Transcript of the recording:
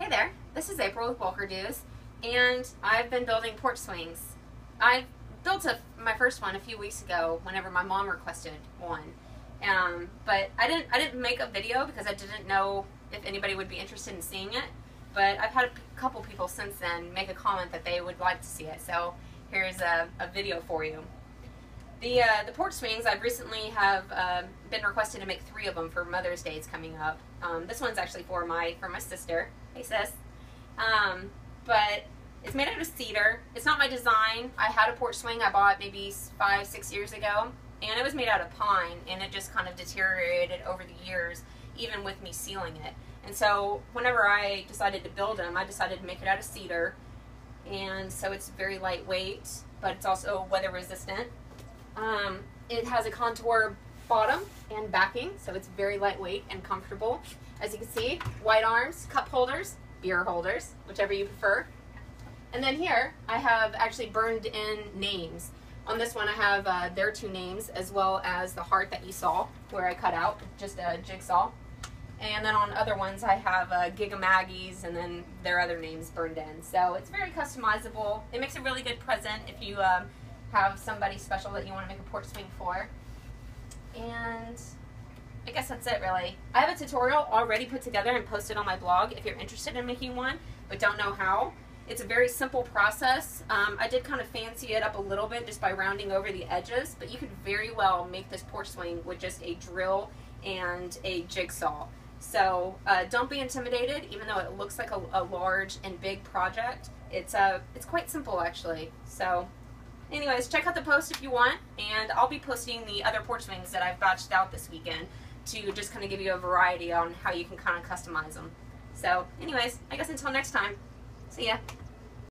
Hey there, this is April with Walker Do's, and I've been building porch swings. I built my first one a few weeks ago whenever my mom requested one, but I didn't make a video because I didn't know if anybody would be interested in seeing it, but I've had a couple people since then make a comment that they would like to see it, so here's a video for you. The porch swings, I've recently been requested to make 3 of them for Mother's Day's coming up. This one's actually for my sister. Hey sis. But it's made out of cedar. It's not my design. I had a porch swing I bought maybe 5-6 years ago, and it was made out of pine, and it just kind of deteriorated over the years, even with me sealing it. And so whenever I decided to build them, I decided to make it out of cedar, and so it's very lightweight, but it's also weather resistant. It has a contour bottom and backing, so it's very lightweight and comfortable. As you can see, wide arms, cup holders, beer holders, whichever you prefer. And then here, I have actually burned in names. On this one, I have their 2 names, as well as the heart that you saw, where I cut out just a jigsaw. And then on other ones, I have Giga Maggie's and then their other names burned in. So it's very customizable. It makes a really good present if you have somebody special that you want to make a porch swing for. And I guess that's it, really. I have a tutorial already put together and posted on my blog if you're interested in making one but don't know how. It's a very simple process. I did kind of fancy it up a little bit just by rounding over the edges, but you could very well make this porch swing with just a drill and a jigsaw. So don't be intimidated, even though it looks like a large and big project. It's quite simple, actually. So anyways, check out the post if you want, and I'll be posting the other porch swings that I've batched out this weekend to just kind of give you a variety on how you can kind of customize them. So anyways, I guess until next time, see ya.